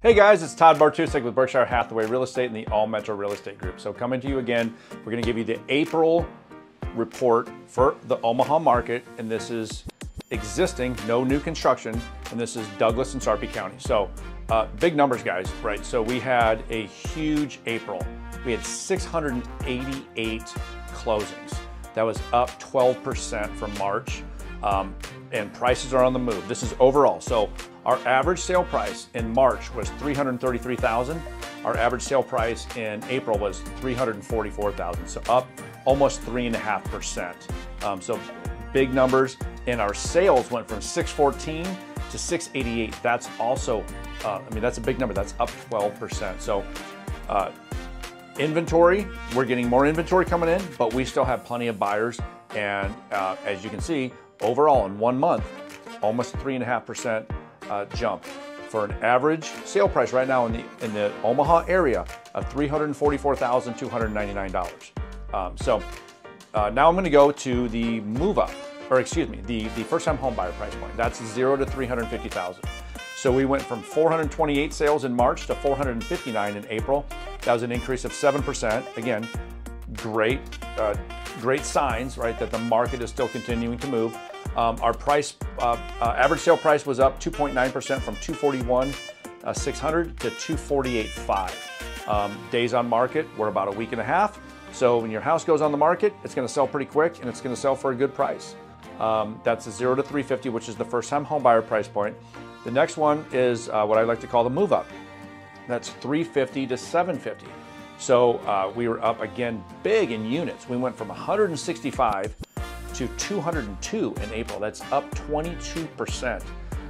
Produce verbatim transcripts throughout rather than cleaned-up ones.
Hey guys, it's Todd Bartusek with Berkshire Hathaway Real Estate and the All Metro Real Estate Group. So coming to you again, we're going to give you the April report for the Omaha market, and this is existing, no new construction, and this is Douglas and Sarpy County. So uh, big numbers, guys, right? So we had a huge April. We had six hundred eighty-eight closings. That was up twelve percent from March. Um, and prices are on the move. This is overall. So our average sale price in March was three hundred thirty-three thousand dollars. Our average sale price in April was three hundred forty-four thousand dollars. So up almost three and a half percent. So big numbers. And our sales went from six fourteen to six eighty-eight. That's also, uh, I mean, that's a big number. That's up twelve percent. So uh, inventory, we're getting more inventory coming in, but we still have plenty of buyers. And uh, as you can see, overall, in one month, almost three and a half percent jump for an average sale price right now in the in the Omaha area of three hundred forty-four thousand two hundred ninety-nine dollars. Um, so uh, now I'm going to go to the move up, or excuse me, the the first-time home buyer price point. That's zero to three hundred fifty thousand. So we went from four hundred twenty-eight sales in March to four hundred fifty-nine in April. That was an increase of seven percent. Again, great. Uh, Great signs, right, that the market is still continuing to move. Um, our price, uh, uh, average sale price was up two point nine percent from two forty-one thousand six hundred to two forty-eight thousand five hundred. Um, days on market were about a week and a half. So when your house goes on the market, it's going to sell pretty quick and it's going to sell for a good price. Um, that's a zero to three fifty, which is the first-time home buyer price point. The next one is uh, what I like to call the move up. That's three fifty to seven fifty. So uh, we were up again big in units. We went from one hundred sixty-five to two hundred two in April. That's up twenty-two percent.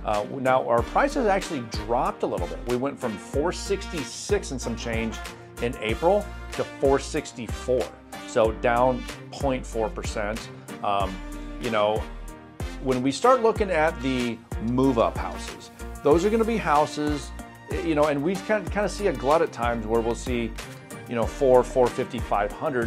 Uh, now our prices actually dropped a little bit. We went from four sixty-six and some change in April to four sixty-four. So down zero point four percent. Um, you know, when we start looking at the move-up houses, those are going to be houses, you know, and we kind of, kind of see a glut at times where we'll see, you know, four, four fifty, five hundred.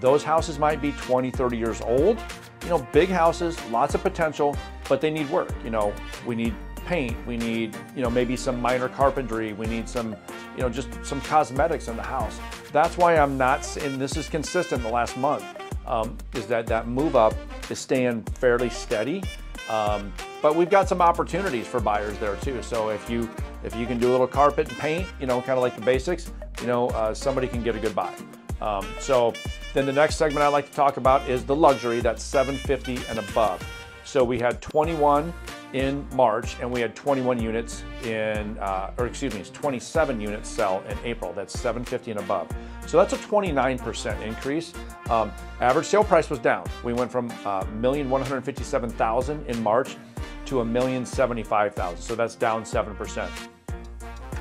Those houses might be twenty, thirty years old. You know, big houses, lots of potential, but they need work. You know, we need paint, we need, you know, maybe some minor carpentry, we need some, you know, just some cosmetics in the house. That's why I'm not, and this is consistent the last month, um, is that that move up is staying fairly steady. Um, but we've got some opportunities for buyers there too. So if you, if you can do a little carpet and paint, you know, kind of like the basics, you know, uh, somebody can get a good buy. Um, so then the next segment I like to talk about is the luxury, that's seven fifty and above. So we had twenty-one in March and we had twenty-one units in, uh, or excuse me, it's twenty-seven units sell in April. That's seven fifty and above. So that's a twenty-nine percent increase. Um, average sale price was down. We went from uh, one million one hundred fifty-seven thousand in March to one million seventy-five thousand. So that's down seven percent.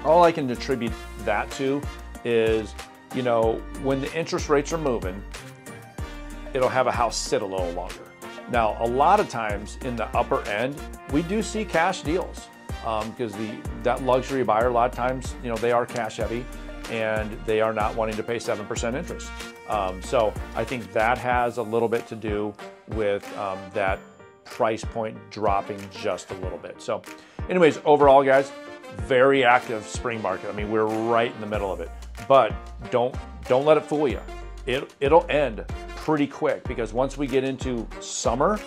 All I can attribute that to is, you know, when the interest rates are moving, it'll have a house sit a little longer. Now, a lot of times in the upper end, we do see cash deals because um, the that luxury buyer, a lot of times, you know, they are cash heavy and they are not wanting to pay seven percent interest. Um, so I think that has a little bit to do with um, that price point dropping just a little bit. So anyways, overall, guys, very active spring market. I mean, we're right in the middle of it, but don't don't let it fool you. It, it'll end pretty quick because once we get into summer,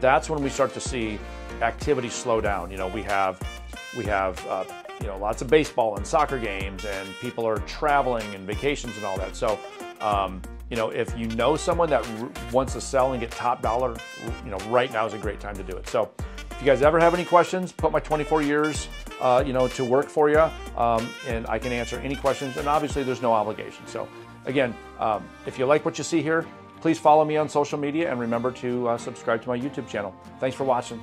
that's when we start to see activity slow down. You know, we have, we have uh, you know, lots of baseball and soccer games and people are traveling and vacations and all that. So, um, you know, if you know someone that wants to sell and get top dollar, you know, right now is a great time to do it. So if you guys ever have any questions, put my twenty-four years, uh, you know, to work for you, um, and I can answer any questions. And obviously there's no obligation. So again, um, if you like what you see here, please follow me on social media and remember to uh, subscribe to my YouTube channel. Thanks for watching.